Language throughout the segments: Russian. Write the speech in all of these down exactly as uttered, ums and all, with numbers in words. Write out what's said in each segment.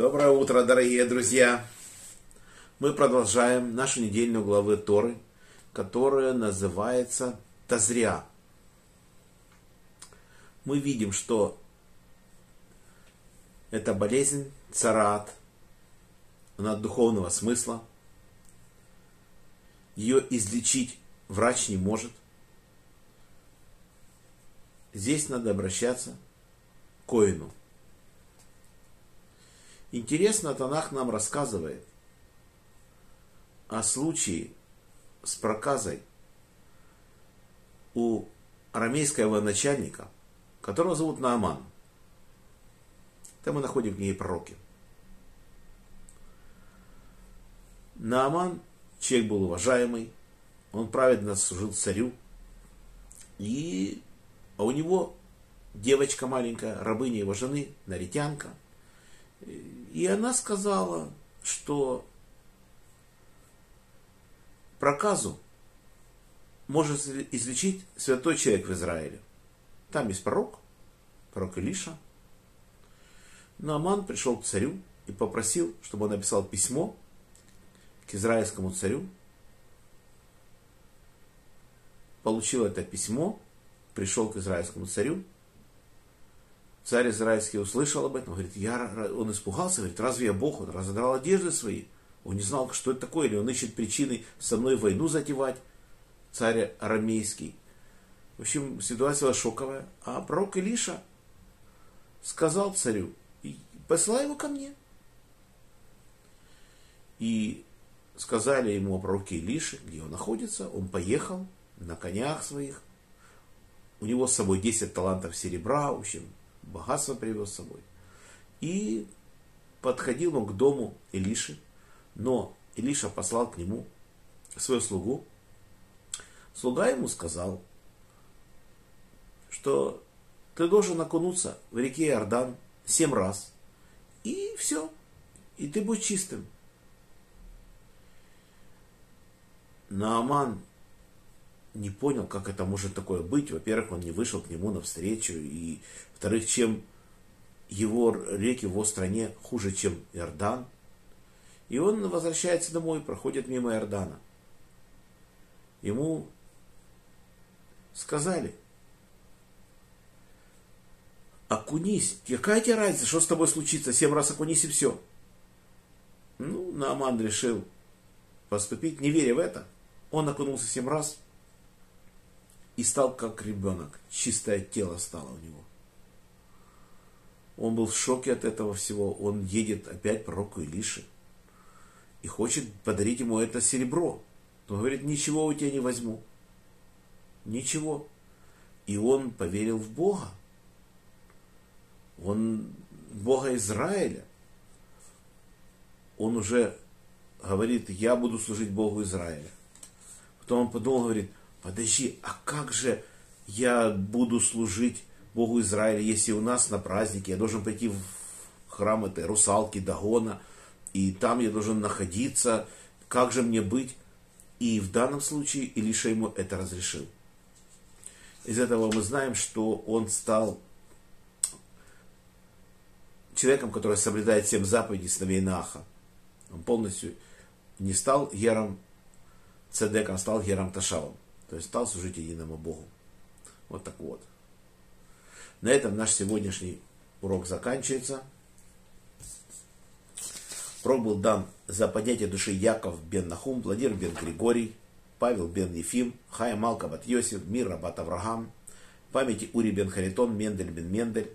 Доброе утро, дорогие друзья! Мы продолжаем нашу недельную главу Торы, которая называется Тазриа. Мы видим, что эта болезнь, цараат, она от духовного смысла. Ее излечить врач не может. Здесь надо обращаться к коину. Интересно, Танах нам рассказывает о случае с проказой у арамейского начальника, которого зовут Нааман. Там мы находим в ней пророки. Нааман, человек был уважаемый, он праведно служил царю, и, а у него девочка маленькая, рабыня его жены, наритянка. И она сказала, что проказу может излечить святой человек в Израиле. Там есть пророк, пророк Элиша. Нааман пришел к царю и попросил, чтобы он написал письмо к израильскому царю. Получил это письмо, пришел к израильскому царю. Царь израильский услышал об этом, говорит, я, он испугался, говорит, разве я Бог? Он разодрал одежды свои, он не знал, что это такое, или он ищет причины со мной войну затевать, царь арамейский. В общем, ситуация была шоковая. А пророк Илиша сказал царю, посылай его ко мне. И сказали ему о пророке Илише, где он находится, он поехал на конях своих, у него с собой десять талантов серебра, в общем, богатство привез с собой. И подходил он к дому Элиши, но Элиша послал к нему свою слугу. Слуга ему сказал, что ты должен окунуться в реке Иордан семь раз, и все, и ты будешь чистым. Нааман не понял, как это может такое быть. Во-первых, он не вышел к нему навстречу. И, во-вторых, чем его реки в его стране хуже, чем Иордан. И он возвращается домой, проходит мимо Иордана. Ему сказали, окунись. Какая тебе разница, что с тобой случится? Семь раз окунись и все. Ну, Нааман решил поступить, не веря в это. Он окунулся семь раз. И стал как ребенок. Чистое тело стало у него. Он был в шоке от этого всего. Он едет опять к пророку Илише. И хочет подарить ему это серебро. Но говорит, ничего у тебя не возьму. Ничего. И он поверил в Бога. Он Бога Израиля. Он уже говорит, я буду служить Богу Израиля. Потом он подумал, говорит, подожди, а как же я буду служить Богу Израиля, если у нас на празднике я должен пойти в храм этой русалки Дагона, и там я должен находиться, как же мне быть? И в данном случае Илиша ему это разрешил. Из этого мы знаем, что он стал человеком, который соблюдает семь заповедей сыновей Наха. Он полностью не стал Герам Цедеком, стал Герам Ташавом. То есть стал служить единому Богу. Вот так вот. На этом наш сегодняшний урок заканчивается. Урок был дан за поднятие души Яаков бен Нахум, Владимир бен Григорий, Павел бен Ефим, Хая Малка бат Йосеф, Мира бат Авраам, памяти Ури бен Харитон, Мендель бен Мендель,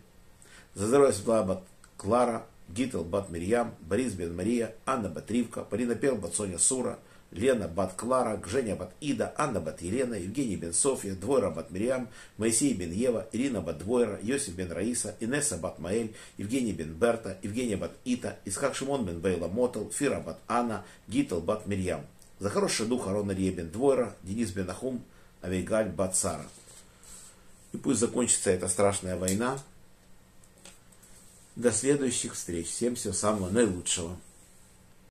за здоровье Светлана бат Клара, Гитл бат Мирьям, Борис бен Мария, Анна бат Ривка, Парина Пел бат Соня Сура, Лена бат Клара, Женя бат Ида, Анна бат Елена, Евгений бен Софья, Двойра бат Мирьям, Моисей бен Ева, Ирина бат Двойра, Йосеф бен Раиса, Инесса бат Маэль, Евгений бен Берта, Евгения бат Ита, Исхак Шимон бен Бейла Мотл, Фира бат Анна, Гитл бат Мирьям. За хороший дух Арон Арье бен Двойра, Денис бен Нахум, Авейгаль бат Сара. И пусть закончится эта страшная война. До следующих встреч. Всем всего самого наилучшего.